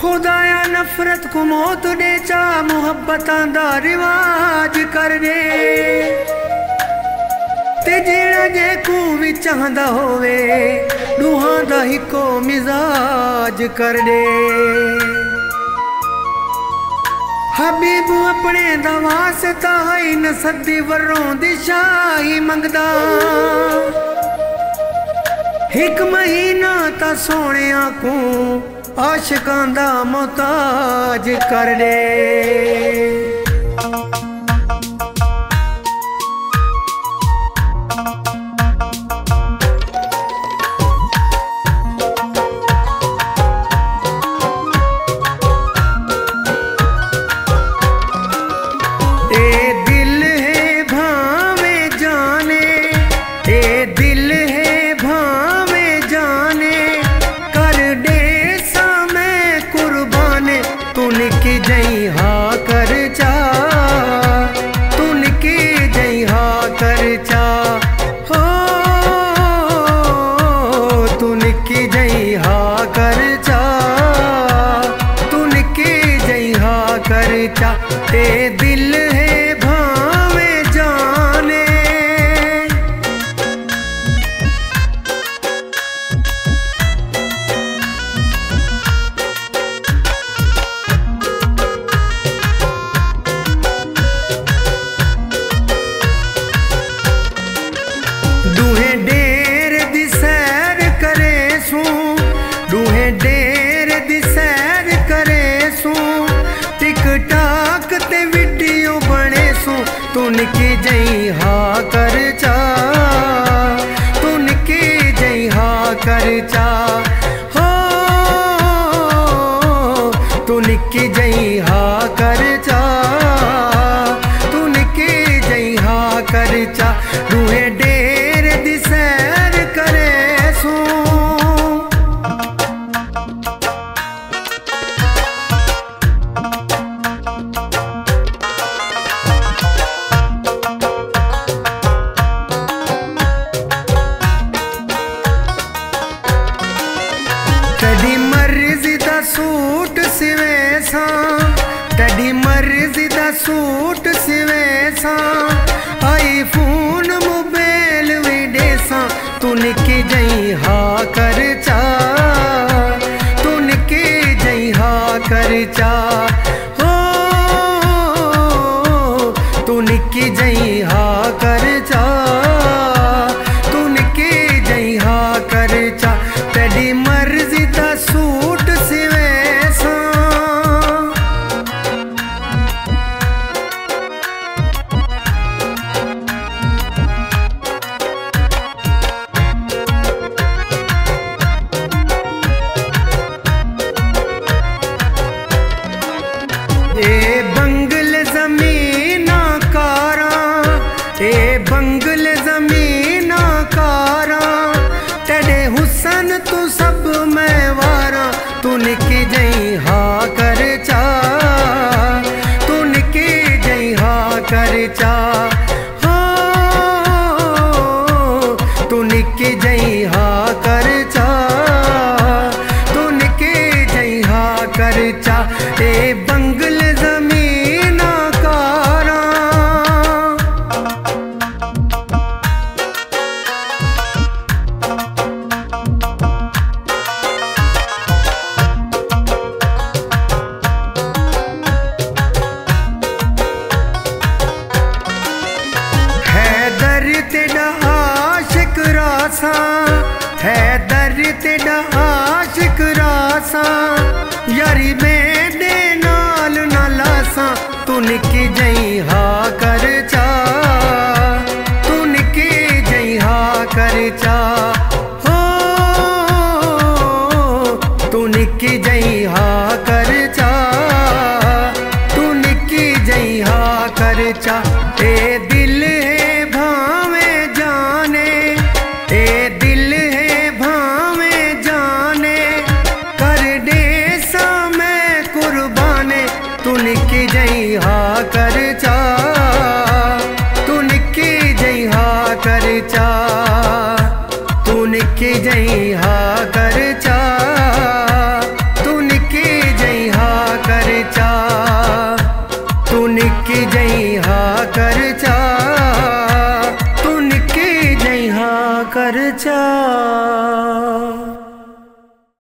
खुदाया नफरत को मौत दे चा मुहब्बत दा रिवाज कर दे ते जेड़ा जे को भी चाहदा होवे रूहां दा इको मिजाज कर दे। हबीब अपने दा वास्ता है न सदी वरों दी शाही मंगदा एक महीना ता सोने को आशिकां दा मोहताज कर दे। निक्की जई हाँ कर चा, तू निक्की जई हाँ कर चा, हो तू निक्की जई हाँ कर चा, तू निक्की जई हाँ कर चा। ते दिल है भावे जाने डेर दी सैर करे सू टिकटॉक ते वीडियो बने सू तू निक्की जई हाँ कर चा, तू निक्की जई हाँ कर चा, हो तू निक्की जई हाँ कर चा, तू निक्की जई हाँ कर चा। रूहे डेर दी सैर करे सू कदी मर्जी दा सूट सिवे सा कदी मर्जी दा सूट सिवे सा आईफोन मोबाइल वे देसा तू निक्की जई हाँ कर चा, तू निक्की जई हाँ कर चा, हो तू निक्की जई हाँ कर चा, तू निक्की जई हाँ कर चा। तेरी मर्जी दा सूट सिवे सा ए बंगल जमीना कारा ए बंगल जमीना कारा तेरे हुसन तू सब मैं वारा तू निक्की जई हाँ कर चा, तू निक्की जई हाँ कर चा, हो तू निक्की जई हाँ कर चा, तू निक्की जई हाँ कर चा। ए बंगल जमीना कारा तेरा आशिक रासा है दर तेरा आशिक रासा यारी मेरे नाल ना लासा तू निक्की जई हाँ कर चा, तू निक्की जई हाँ कर चा, हो तू निक्की जई हाँ कर चा, तू निक्की जई हाँ कर चा। ए दिल है निक्की जई हाँ कर चा, तू निक्की जई हाँ कर चा, तू निक्की जई हाँ कर चा, तू निक्की हाँ कर जा, तू निक्की जय हाँ कर जा।